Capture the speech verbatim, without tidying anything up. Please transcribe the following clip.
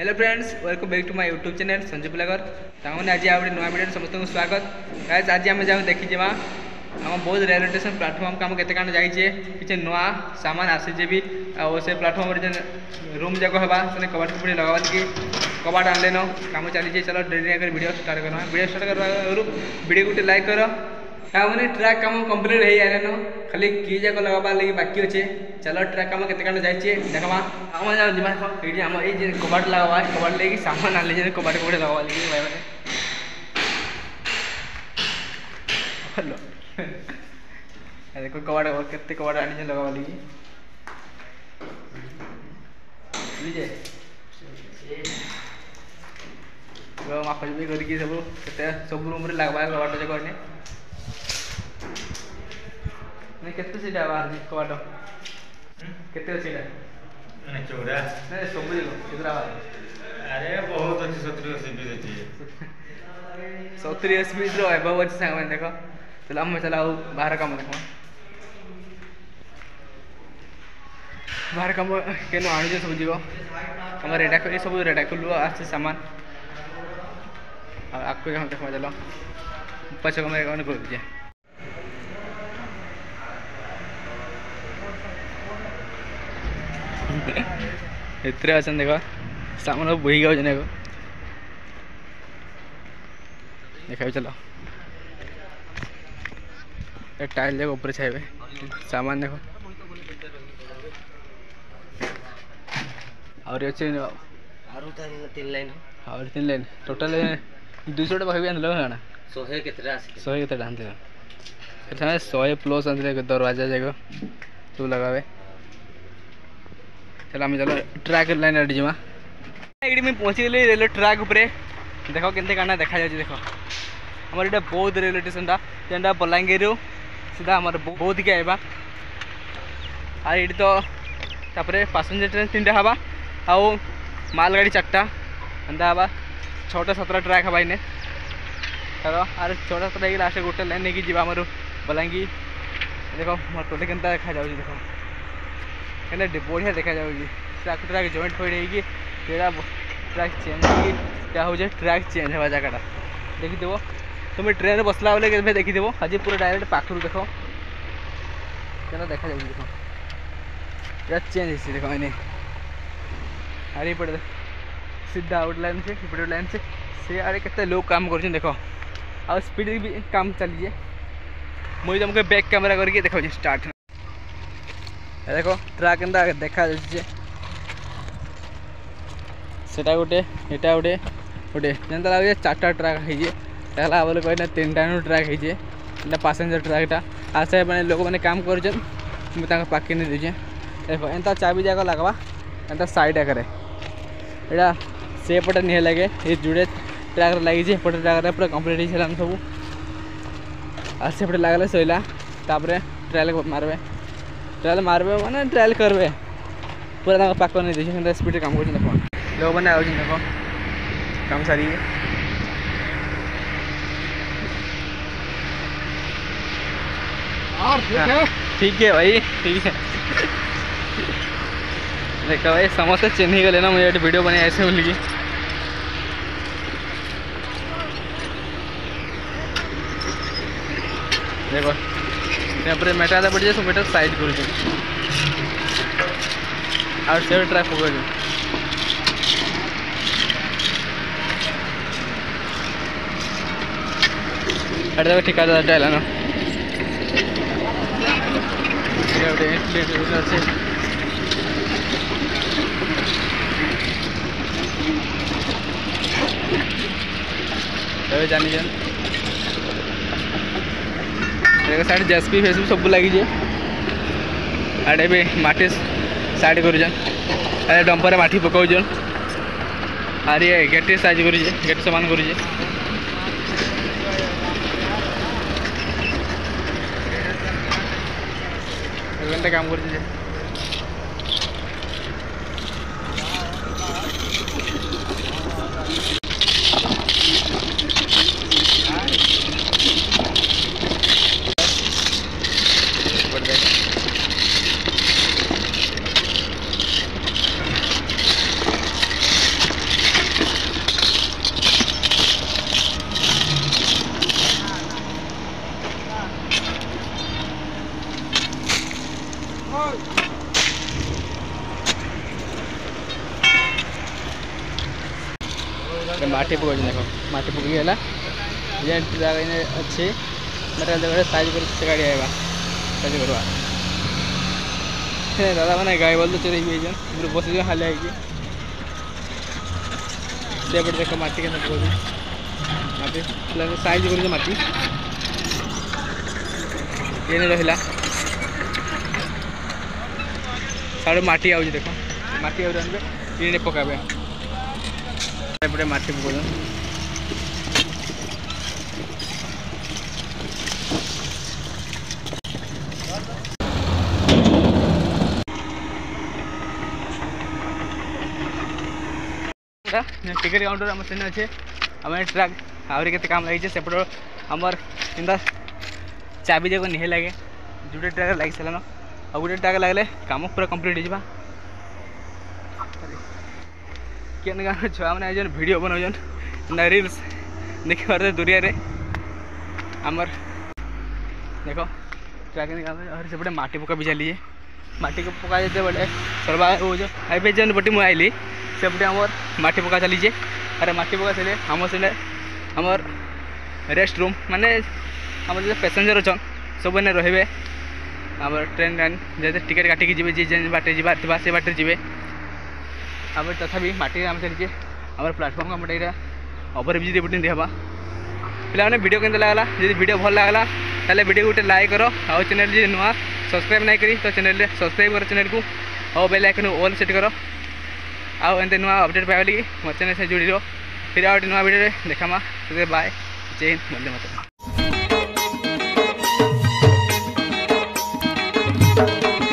Hello friends, welcome back to my YouTube channel Sanju blogger. तांने आज आप नया वीडियो समस्त को स्वागत। गाइस आज आम जाऊँ देखीजा आम बौद्ध रेलवे स्टेशन प्लाटफर्म को आम के कारण जाइए किसी नवा सामान आसीजे भी और से प्लाटफर्म जेन रूम जग होगा से कबाट पुड़ी लगा कि कबाट आनलेन काम चली। चलो डेली आगे वीडियो स्टार्ट करना। वीडियो स्टार्ट कर वीडियो गोटे लाइक कर। ताने ट्रैक काम कम्प्लीट हो आन खाली किए जाक लगाबार लगे बाकी अच्छे। चलो ट्रैक काम केते कान जाइए देखा आम जीवा ये आम ये कबाट लगावा कबाट लगे सामान आने लगे कबाट कबाट लगावा लगे भाई मैंने देखो कबाट केते कबाट आनी लगावा लगे मापी करके सब सब रूम लगवा कबाट जक आने नहीं कितने सीट है बाहर में कबाड़ कितने सीट है नहीं चौड़ा नहीं सब जगह कितना बाहर अरे बहुत अच्छी सत्तरी स्पीड अच्छी है सत्तरी स्पीड रो है बहुत अच्छी सामान देखो। चलो हम चलाओ बाहर काम देखो बाहर काम के नो आनी जो सब जगह हम रेडा ये सब रेडा कर लो आज से सामान और आपको हम देखो। चलो पछो में कौन कर दीजिए इतने अच्छे देख सामान बोही गाँव देख देखा। चलो टाइल देख ऊपर छाइबे सामान देख और अच्छे तीन लाइन और तीन लाइन टोटाल दुई सौ टाइम आन ना शहे के शहे प्लस आन दरवाजा जाक सब लगावे। चलो आम चलो ट्रैक लाइन आठ जीवा ये पहुँची गली रेलवे ट्रैक उपरे देख के काना देखा जाए। देख आम ये बौद्ध रेलवे स्टेशन जेनटा बलांगीर सीधा आम बौद्ध के आएगा आर ये तो पैसेंजर ट्रेन तीन टा हाँ आउ माल गाड़ी चार्टा एंता हाँ छटा सतटा ट्रैक हाँ इन्हें चलो आर छटा सतटा लास्ट गोटे लाइन लेकिन जावा आम बलांगीर देख मोटे के देखा जाऊँ देख क्या बढ़िया देखा जाऊँगी ट्रैक ट्रैक जॉइंट होगी ट्रैक चेंज हो ट्रैक चेंज होगा जगह देखीद तुम ट्रेन में बसला बेले देखीद आज पूरा डायरेक्ट पाखर देख क्या देखा जाऊँगी देख पूरा चेंज हो देख मैंने अरे ये सीधा गोटे लाइन से गोटे लाइन से सी आड़े के लोग काम कर देख आ स्पीड भी काम चलिए मुझे तुमको बैक कैमेरा करके देखा स्टार्ट देखो ट्रैक के देखा सेटा गोटे एटा गोटे गोटे जनता लगे चार्टा ट्रैक होगा बोले कहना तीन टाइम ट्रैक होता पैसेंजर ट्रैकटा आसे मैंने लोक मैंने काम करके नहीं दीजिए देखो एंता चाबी जाक लगवा एंता साइड आगे यहाँ से पटे नहीं लगे ये जुड़े ट्रैक लगे एपटे ट्रैक पूरा कम्प्लीट हो सब आ सेपटे लगले सैला तापर ट्रैक मारबे ट्रायल मारबे माने ट्रायल करबे पूरा पाक नहीं देखिए स्पीड काम कर लोग मैंने आख काम सारी ठीक है भाई ठीक है देख भाई समस्त चिन्ह गले ना मुझे वीडियो बने ऐसे बोल की देखो पूरे मेटा पड़ जाए मेटा साइड कर ट्राई पक देखो ठीक है ना जानी जान साइड जेसपी फेसबुक सब लगे आड़े भी मटी साइड कर डंपर मटी पकाउन आर ये गेट साइज कर गेट सामान कर काम कर माटी पकोड़ी देख मटी पकईला अच्छी मतलब साइज कर गाड़ी आएगा साइज करवा दादा मैंने गाड़ी बोल तो चले गए बस हाल आएगी देख मटी के मटी साइज कर मटी ये नहीं रहा साढ़े मटी आज देख मटी आने पकाबे पटे मटी पकड़ टिकेट काउंटर आम ट्रेन अच्छे आम ट्रक आहरी के काम लगे सेपट आमर एंता चाबी जाक निहे लगे जोटे ट्रक लग सारान आ गोटे ट्रक लगे कम पूरा कम्प्लीट हो छुआ मैंने भिड बनाऊन रिल्स देख पारे दुरिया आमर देख ट्रक सेपटे मटी पका भी चलिए मटी को पका जो बड़े सर्वा हो जान बटी मुझे आइली सेपटे आमर मटी पका चली अरे मटी पका चलिए आम से आमर रेस्ट रूम माने आम जो पैसेंजर अच्छा सब रे आम ट्रेन ट्रेन जैसे टिकेट काटिकी जी जे बाटे जी से बाटे जी आम तथा मटी आम चलिए आम प्लाटफर्म आम ओवरब्रिज रिपोर्टिंग देवा पे मैंने वीडियो केंद्र लगला जी वीडियो भल लगला तेल वीडियो गोटे लाइक करो और चैनल जी नुआ सब्सक्राइब नहीं करी तो चैनल सब्सक्राइब कर चैनल को और बेल आइकन ऑल सेट करो आउ एंते नुआ अपडेट पाइबली मो चैनल से जुड़ी रहो फिर आउ नुआ वीडियो देखामा तो बाय जय हिंद वंदे मातरम।